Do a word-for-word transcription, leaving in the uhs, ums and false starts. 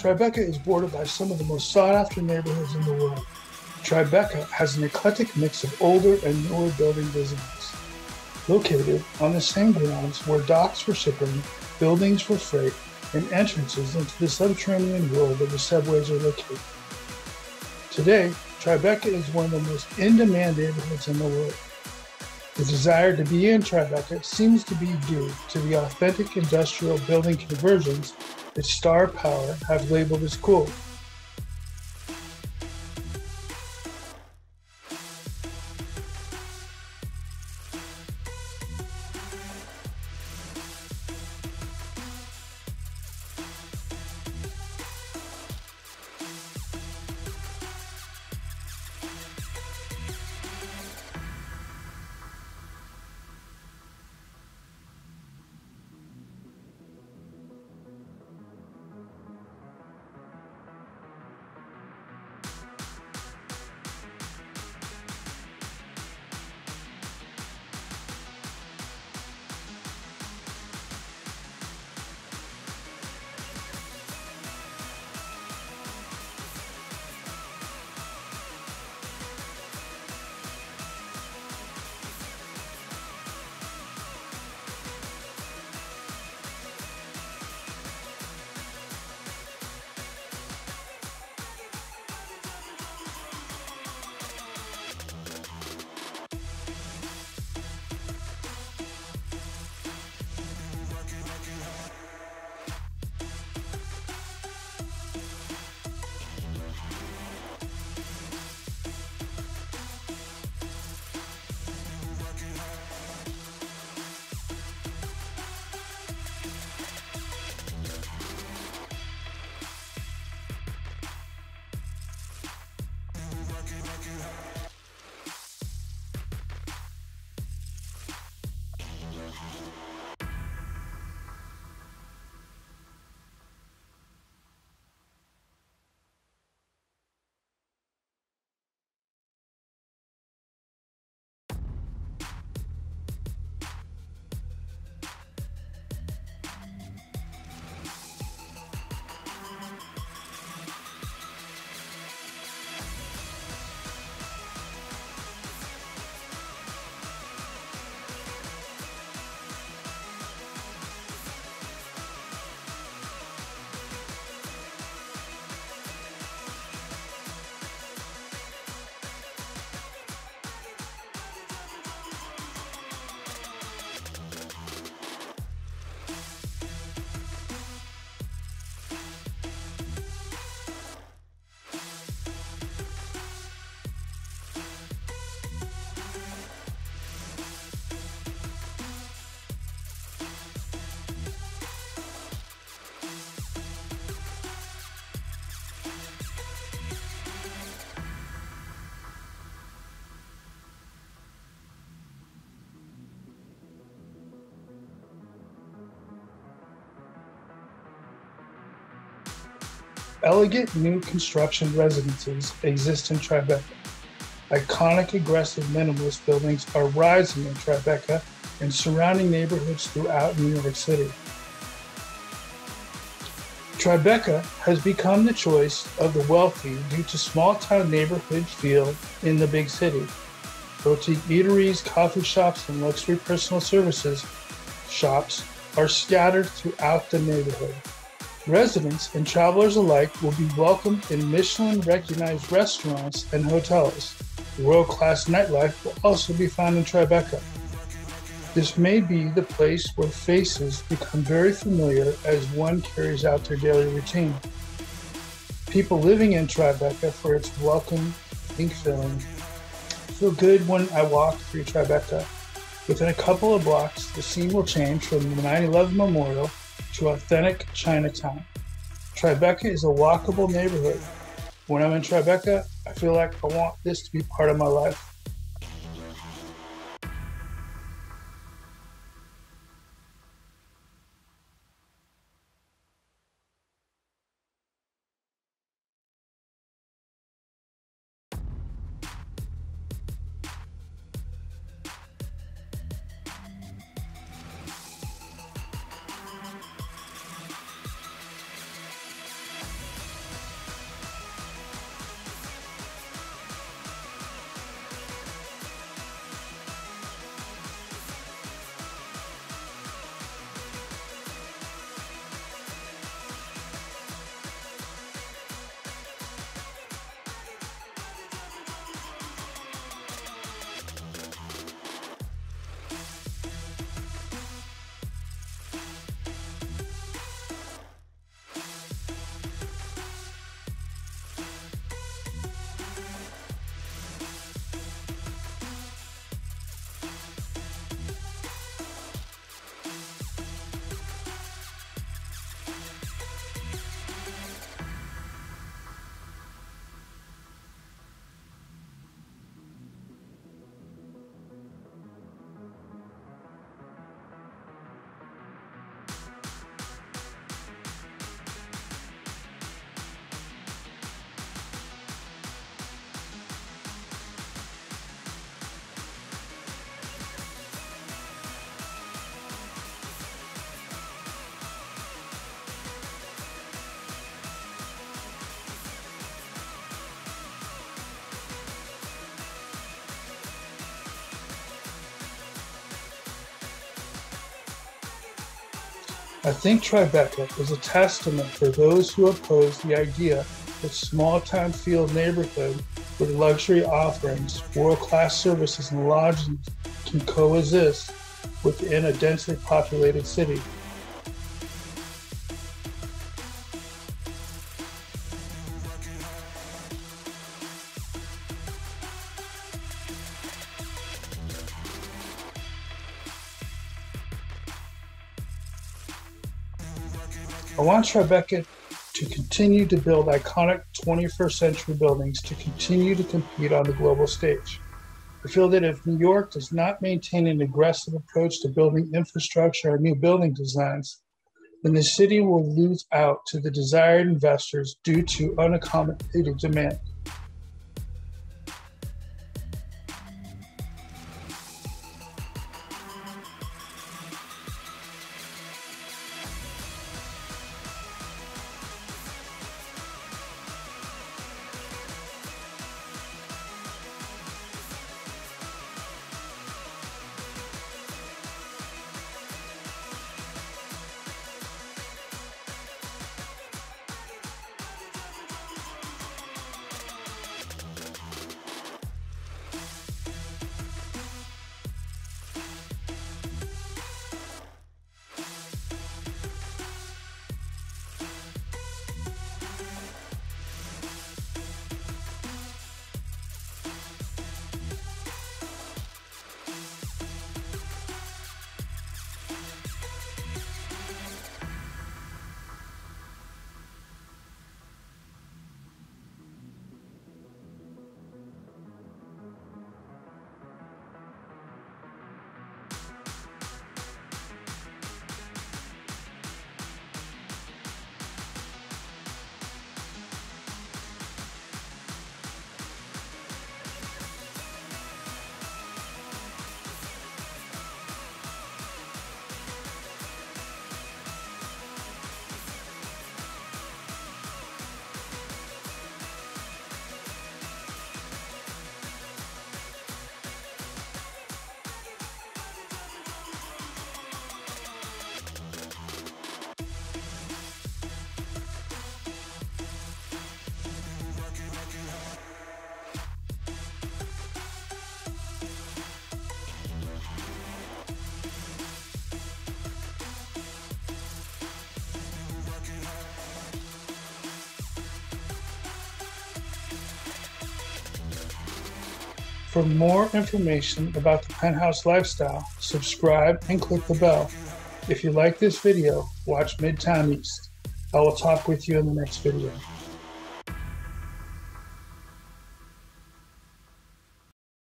Tribeca is bordered by some of the most sought-after neighborhoods in the world. Tribeca has an eclectic mix of older and newer building designs. Located on the same grounds where docks were shipping, buildings for freight, and entrances into the subterranean world where the subways are located. Today, Tribeca is one of the most in-demand neighborhoods in the world. The desire to be in Tribeca seems to be due to the authentic industrial building conversions that Star Power have labeled as cool. Elegant new construction residences exist in Tribeca. Iconic, aggressive minimalist buildings are rising in Tribeca and surrounding neighborhoods throughout New York City. Tribeca has become the choice of the wealthy due to small-town neighborhood feel in the big city. Boutique eateries, coffee shops, and luxury personal services shops are scattered throughout the neighborhood. Residents and travelers alike will be welcomed in Michelin-recognized restaurants and hotels. World-class nightlife will also be found in Tribeca. This may be the place where faces become very familiar as one carries out their daily routine. People living in Tribeca for its welcoming feeling. I feel good when I walk through Tribeca. Within a couple of blocks, the scene will change from the nine eleven Memorial to authentic Chinatown. Tribeca is a walkable neighborhood. When I'm in Tribeca, I feel like I want this to be part of my life. I think Tribeca was a testament for those who opposed the idea that small-town field neighborhood with luxury offerings, world-class services, and lodgings can coexist within a densely populated city. I want Tribeca to continue to build iconic twenty-first century buildings to continue to compete on the global stage. I feel that if New York does not maintain an aggressive approach to building infrastructure or new building designs, then the city will lose out to the desired investors due to unaccommodated demand. For more information about the penthouse lifestyle, subscribe and click the bell. If you like this video, watch Midtown East. I will talk with you in the next video.